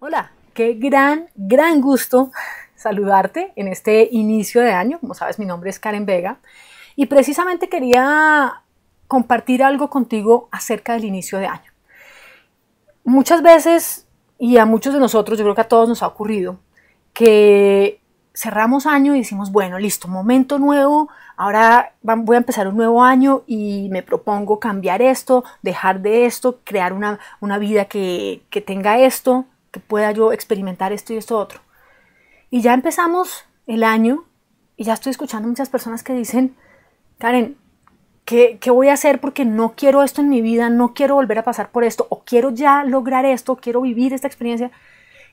Hola, qué gran gusto saludarte en este inicio de año. Como sabes, mi nombre es Karen Vega y precisamente quería compartir algo contigo acerca del inicio de año. Muchas veces, y a muchos de nosotros, yo creo que a todos nos ha ocurrido, que cerramos año y decimos, bueno, listo, momento nuevo, ahora voy a empezar un nuevo año y me propongo cambiar esto, dejar de esto, crear una vida que tenga esto, que pueda yo experimentar esto y esto otro. Y ya empezamos el año y ya estoy escuchando muchas personas que dicen, Karen, ¿qué voy a hacer porque no quiero esto en mi vida, no quiero volver a pasar por esto, o quiero ya lograr esto, quiero vivir esta experiencia?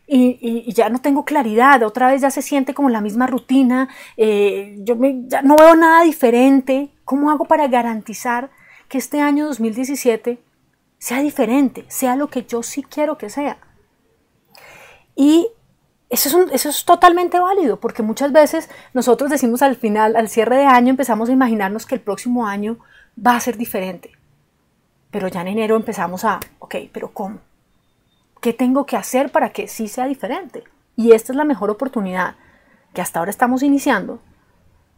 Y ya no tengo claridad, otra vez ya se siente como la misma rutina, ya no veo nada diferente. ¿Cómo hago para garantizar que este año 2017 sea diferente, sea lo que yo sí quiero que sea? Y eso es totalmente válido, porque muchas veces nosotros decimos al final, al cierre de año, empezamos a imaginarnos que el próximo año va a ser diferente, pero ya en enero empezamos a, ok, pero ¿cómo? ¿Qué tengo que hacer para que sí sea diferente? Y esta es la mejor oportunidad que hasta ahora estamos iniciando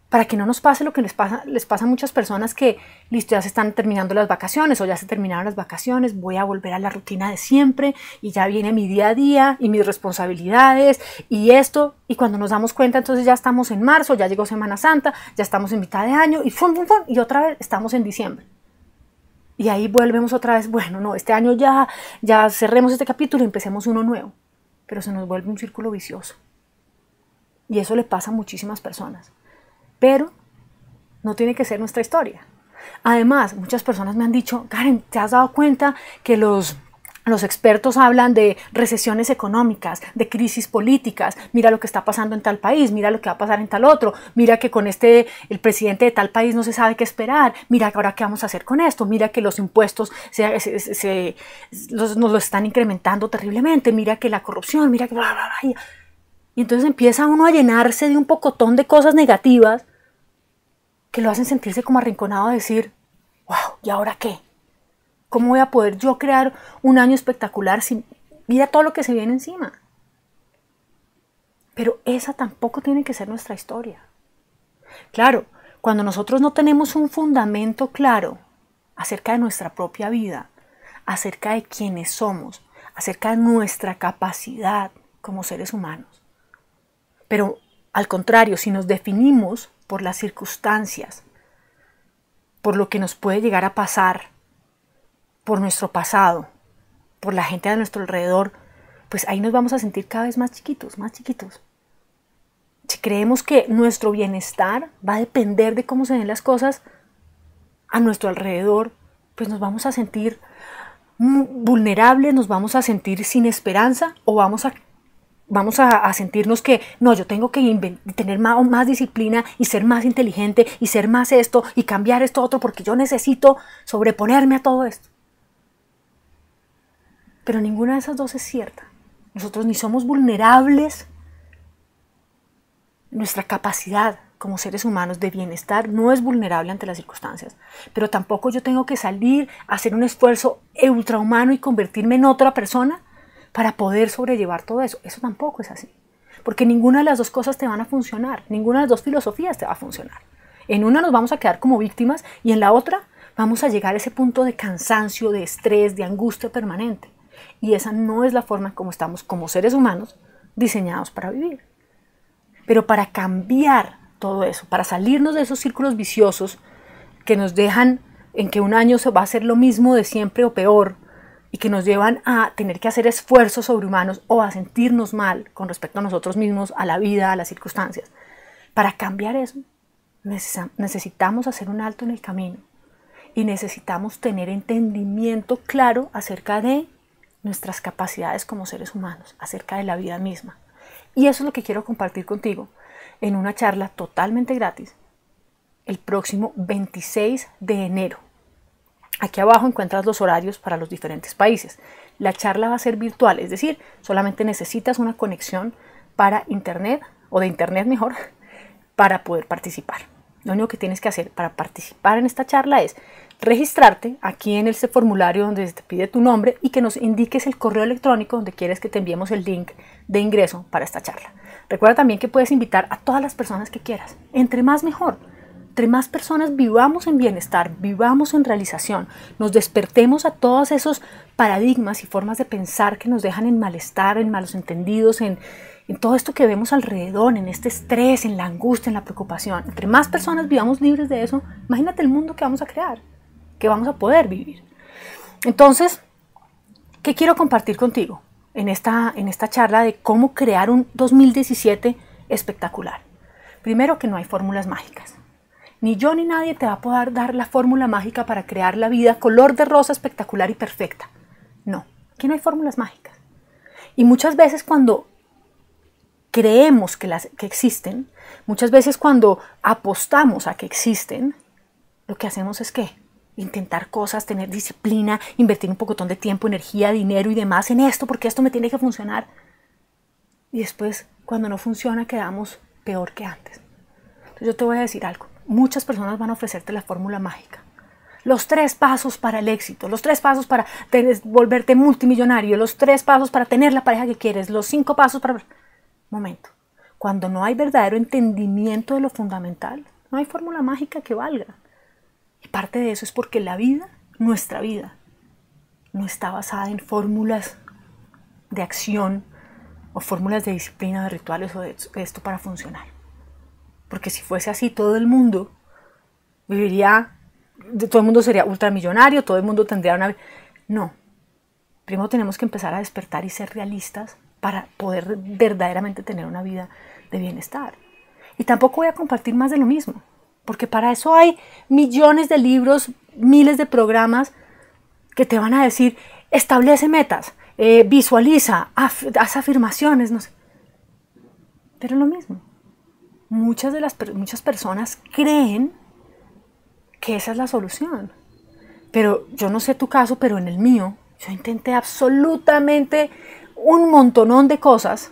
para que no nos pase lo que les pasa a muchas personas que, listo, ya se están terminando las vacaciones o ya se terminaron las vacaciones, voy a volver a la rutina de siempre y ya viene mi día a día y mis responsabilidades y esto. Y cuando nos damos cuenta, entonces ya estamos en marzo, ya llegó Semana Santa, ya estamos en mitad de año y ¡fum, fum, fum! Y otra vez estamos en diciembre. Y ahí volvemos otra vez, bueno, no, este año ya cerremos este capítulo y empecemos uno nuevo. Pero se nos vuelve un círculo vicioso. Y eso le pasa a muchísimas personas. Pero no tiene que ser nuestra historia. Además, muchas personas me han dicho, Karen, ¿te has dado cuenta que los expertos hablan de recesiones económicas, de crisis políticas? Mira lo que está pasando en tal país, mira lo que va a pasar en tal otro, mira que con el presidente de tal país no se sabe qué esperar, mira ahora qué vamos a hacer con esto, mira que los impuestos nos lo están incrementando terriblemente, mira que la corrupción, mira que bla, bla, bla. Y entonces empieza uno a llenarse de un pocotón de cosas negativas que lo hacen sentirse como arrinconado a decir, wow, ¿y ahora qué? ¿Cómo voy a poder yo crear un año espectacular si mira todo lo que se viene encima? Pero esa tampoco tiene que ser nuestra historia. Claro, cuando nosotros no tenemos un fundamento claro acerca de nuestra propia vida, acerca de quiénes somos, acerca de nuestra capacidad como seres humanos. Pero al contrario, si nos definimos por las circunstancias, por lo que nos puede llegar a pasar, por nuestro pasado, por la gente a nuestro alrededor, pues ahí nos vamos a sentir cada vez más chiquitos, más chiquitos. Si creemos que nuestro bienestar va a depender de cómo se den las cosas a nuestro alrededor, pues nos vamos a sentir vulnerables, nos vamos a sentir sin esperanza o vamos a sentirnos que no, yo tengo que tener más disciplina y ser más inteligente y ser más esto y cambiar esto otro porque yo necesito sobreponerme a todo esto. Pero ninguna de esas dos es cierta. Nosotros ni somos vulnerables. Nuestra capacidad como seres humanos de bienestar no es vulnerable ante las circunstancias. Pero tampoco yo tengo que salir a hacer un esfuerzo ultrahumano y convertirme en otra persona para poder sobrellevar todo eso. Eso tampoco es así. Porque ninguna de las dos cosas te van a funcionar. Ninguna de las dos filosofías te va a funcionar. En una nos vamos a quedar como víctimas y en la otra vamos a llegar a ese punto de cansancio, de estrés, de angustia permanente. Y esa no es la forma como estamos como seres humanos diseñados para vivir. Pero para cambiar todo eso, para salirnos de esos círculos viciosos que nos dejan en que un año se va a hacer lo mismo de siempre o peor y que nos llevan a tener que hacer esfuerzos sobrehumanos o a sentirnos mal con respecto a nosotros mismos, a la vida, a las circunstancias. Para cambiar eso necesitamos hacer un alto en el camino y necesitamos tener entendimiento claro acerca de nuestras capacidades como seres humanos, acerca de la vida misma. Y eso es lo que quiero compartir contigo en una charla totalmente gratis el próximo 26 de enero. Aquí abajo encuentras los horarios para los diferentes países. La charla va a ser virtual, es decir, solamente necesitas una conexión para internet, o de internet mejor, para poder participar. Lo único que tienes que hacer para participar en esta charla es registrarte aquí en ese formulario donde te pide tu nombre y que nos indiques el correo electrónico donde quieres que te enviemos el link de ingreso para esta charla. Recuerda también que puedes invitar a todas las personas que quieras. Entre más mejor. Entre más personas vivamos en bienestar, vivamos en realización, nos despertemos a todos esos paradigmas y formas de pensar que nos dejan en malestar, en malos entendidos, en todo esto que vemos alrededor, en este estrés, en la angustia, en la preocupación. Entre más personas vivamos libres de eso, imagínate el mundo que vamos a crear, que vamos a poder vivir. Entonces, ¿qué quiero compartir contigo en esta charla de cómo crear un 2017 espectacular? Primero, que no hay fórmulas mágicas. Ni yo ni nadie te va a poder dar la fórmula mágica para crear la vida color de rosa espectacular y perfecta. No, aquí no hay fórmulas mágicas. Y muchas veces cuando creemos que existen, muchas veces cuando apostamos a que existen, lo que hacemos es que intentar cosas, tener disciplina, invertir un pocotón de tiempo, energía, dinero y demás en esto porque esto me tiene que funcionar. Y después cuando no funciona quedamos peor que antes. Entonces yo te voy a decir algo. Muchas personas van a ofrecerte la fórmula mágica. Los 3 pasos para el éxito, los 3 pasos para volverte multimillonario, los 3 pasos para tener la pareja que quieres, los 5 pasos para... Momento. Cuando no hay verdadero entendimiento de lo fundamental, no hay fórmula mágica que valga. Y parte de eso es porque la vida, nuestra vida, no está basada en fórmulas de acción o fórmulas de disciplina, de rituales o de esto para funcionar. Porque si fuese así, todo el mundo viviría, todo el mundo sería ultramillonario, todo el mundo tendría una... No, primero tenemos que empezar a despertar y ser realistas para poder verdaderamente tener una vida de bienestar. Y tampoco voy a compartir más de lo mismo, porque para eso hay millones de libros, miles de programas que te van a decir, establece metas, visualiza, haz afirmaciones, no sé. Pero es lo mismo. Muchas personas creen que esa es la solución. Pero yo no sé tu caso, pero en el mío, yo intenté absolutamente un montonón de cosas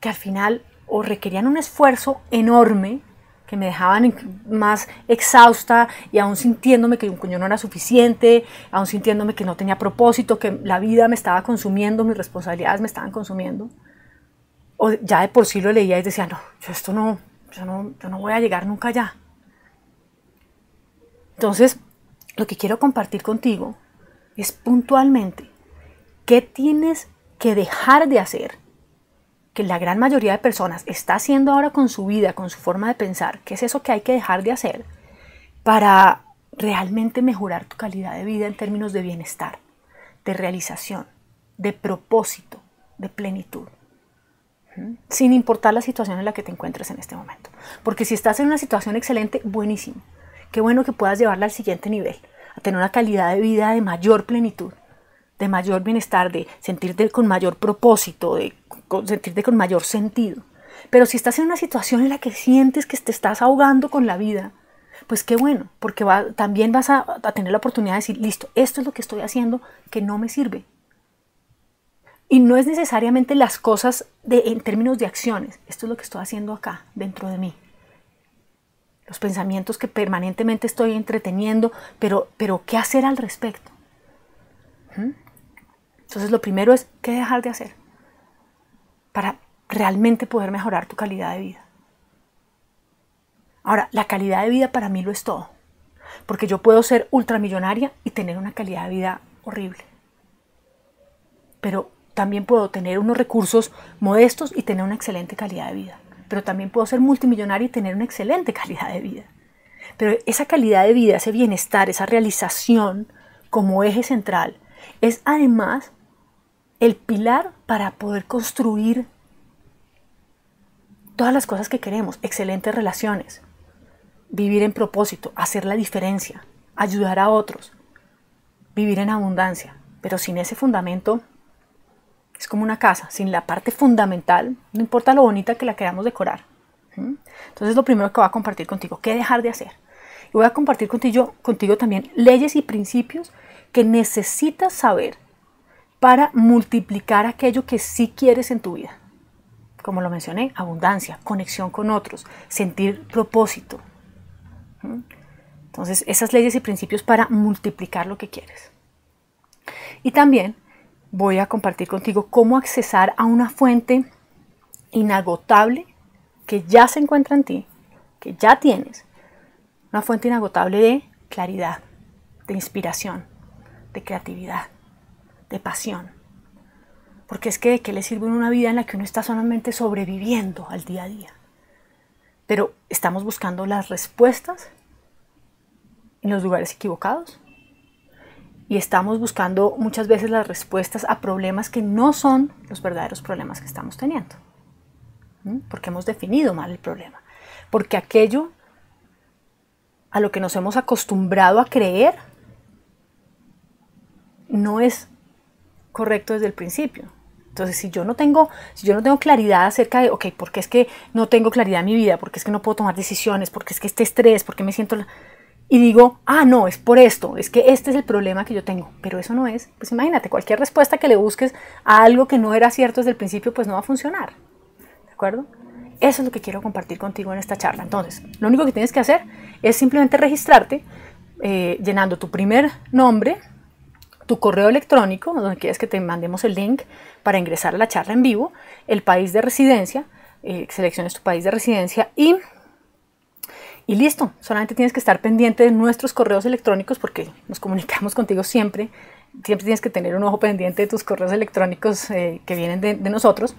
que al final o requerían un esfuerzo enorme, que me dejaban más exhausta y aún sintiéndome que yo no era suficiente, aún sintiéndome que no tenía propósito, que la vida me estaba consumiendo, mis responsabilidades me estaban consumiendo. O ya de por sí lo leía y decía, no, yo no voy a llegar nunca allá. Entonces, lo que quiero compartir contigo es puntualmente qué tienes que dejar de hacer, que la gran mayoría de personas está haciendo ahora con su vida, con su forma de pensar, qué es eso que hay que dejar de hacer para realmente mejorar tu calidad de vida en términos de bienestar, de realización, de propósito, de plenitud. Sin importar la situación en la que te encuentres en este momento. Porque si estás en una situación excelente, buenísimo. Qué bueno que puedas llevarla al siguiente nivel, a tener una calidad de vida de mayor plenitud, de mayor bienestar, de sentirte con mayor propósito, de sentirte con mayor sentido. Pero si estás en una situación en la que sientes que te estás ahogando con la vida, pues qué bueno, porque también vas a tener la oportunidad de decir, listo, esto es lo que estoy haciendo que no me sirve. Y no es necesariamente las cosas en términos de acciones. Esto es lo que estoy haciendo acá, dentro de mí. Los pensamientos que permanentemente estoy entreteniendo, pero ¿qué hacer al respecto? Entonces lo primero es, ¿qué dejar de hacer? Para realmente poder mejorar tu calidad de vida. Ahora, la calidad de vida para mí lo es todo. Porque yo puedo ser ultramillonaria y tener una calidad de vida horrible. Pero también puedo tener unos recursos modestos y tener una excelente calidad de vida. Pero también puedo ser multimillonario y tener una excelente calidad de vida. Pero esa calidad de vida, ese bienestar, esa realización como eje central, es además el pilar para poder construir todas las cosas que queremos. Excelentes relaciones, vivir en propósito, hacer la diferencia, ayudar a otros, vivir en abundancia. Pero sin ese fundamento... Es como una casa, sin la parte fundamental, no importa lo bonita que la queramos decorar. Entonces lo primero que voy a compartir contigo, ¿qué dejar de hacer? Y voy a compartir contigo también leyes y principios que necesitas saber para multiplicar aquello que sí quieres en tu vida. Como lo mencioné, abundancia, conexión con otros, sentir propósito. Entonces, esas leyes y principios para multiplicar lo que quieres. Y también voy a compartir contigo cómo accesar a una fuente inagotable que ya se encuentra en ti, que ya tienes. Una fuente inagotable de claridad, de inspiración, de creatividad, de pasión. Porque es que ¿de qué le sirve una vida en la que uno está solamente sobreviviendo al día a día? Pero estamos buscando las respuestas en los lugares equivocados. Y estamos buscando muchas veces las respuestas a problemas que no son los verdaderos problemas que estamos teniendo. Porque hemos definido mal el problema. Porque aquello a lo que nos hemos acostumbrado a creer no es correcto desde el principio. Entonces, si yo no tengo claridad acerca de, ok, ¿por qué es que no tengo claridad en mi vida? ¿Por qué es que no puedo tomar decisiones? ¿Por qué es que este estrés? ¿Por qué me siento...? Y digo, ah, no, es por esto, es que este es el problema que yo tengo. Pero eso no es, pues imagínate, cualquier respuesta que le busques a algo que no era cierto desde el principio, pues no va a funcionar. ¿De acuerdo? Eso es lo que quiero compartir contigo en esta charla. Entonces, lo único que tienes que hacer es simplemente registrarte llenando tu primer nombre, tu correo electrónico, donde quieres que te mandemos el link para ingresar a la charla en vivo, el país de residencia, selecciones tu país de residencia y listo. Solamente tienes que estar pendiente de nuestros correos electrónicos porque nos comunicamos contigo siempre. Siempre tienes que tener un ojo pendiente de tus correos electrónicos que vienen de nosotros,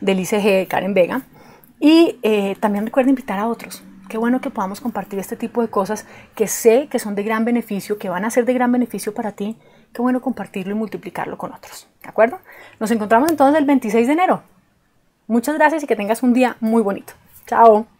del ICG, de Karen Vega. Y también recuerda invitar a otros. Qué bueno que podamos compartir este tipo de cosas que sé que son de gran beneficio, que van a ser de gran beneficio para ti. Qué bueno compartirlo y multiplicarlo con otros. ¿De acuerdo? Nos encontramos entonces el 26 de enero. Muchas gracias y que tengas un día muy bonito. Chao.